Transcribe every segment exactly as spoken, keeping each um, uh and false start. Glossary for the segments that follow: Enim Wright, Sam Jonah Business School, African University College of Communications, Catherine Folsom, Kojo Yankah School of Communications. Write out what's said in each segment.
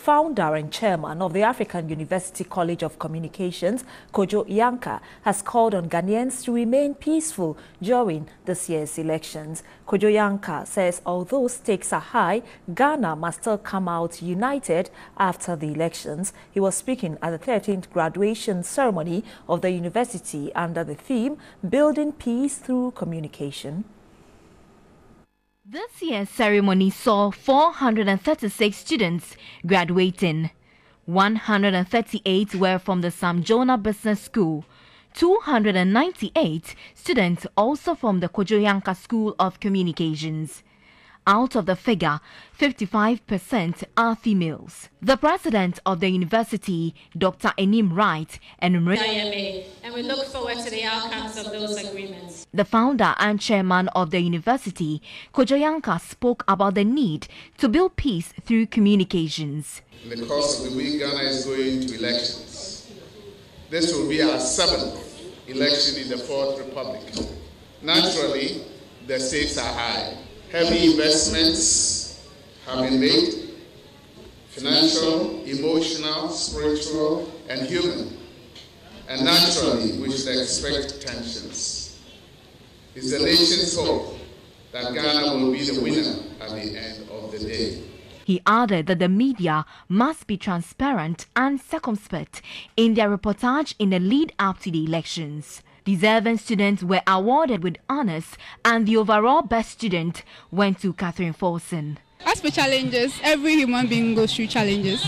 founder and chairman of the African University College of Communications, Kojo Yankah, has called on Ghanaians to remain peaceful during this year's elections. Kojo Yankah says although stakes are high, Ghana must still come out united after the elections. He was speaking at the thirteenth graduation ceremony of the university under the theme, Building Peace Through Communication. This year's ceremony saw four hundred thirty-six students graduating. one hundred thirty-eight were from the Sam Jonah Business School. two hundred ninety-eight students also from the Kojo Yankah School of Communications. Out of the figure, fifty-five percent are females. The president of the university, Doctor Enim Wright, and Maria, and we look forward to the outcomes of those agreements. The founder and chairman of the university, Kojo Yankah, spoke about the need to build peace through communications. In the course of the week, Ghana is going to elections. This will be our seventh election in the Fourth Republic. Naturally, the stakes are high. Heavy investments have been made, financial, emotional, spiritual, and human. And naturally, we should expect tensions. It's the nation's hope that Ghana will be the winner at the end of the day. He added that the media must be transparent and circumspect in their reportage in the lead up to the elections. Deserving students were awarded with honors, and the overall best student went to Catherine Folsom. As for challenges, every human being goes through challenges.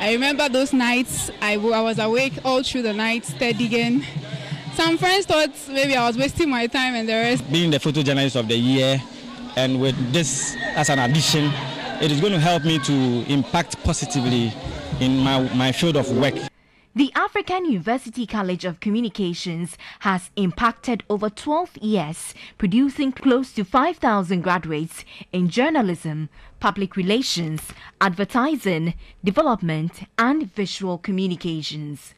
I remember those nights, I, I was awake all through the night, studying. Some friends thought maybe I was wasting my time and the rest. Being the photojournalist of the year, and with this as an addition, it is going to help me to impact positively in my, my field of work. The African University College of Communications has impacted over twelve years, producing close to five thousand graduates in journalism, public relations, advertising, development, and visual communications.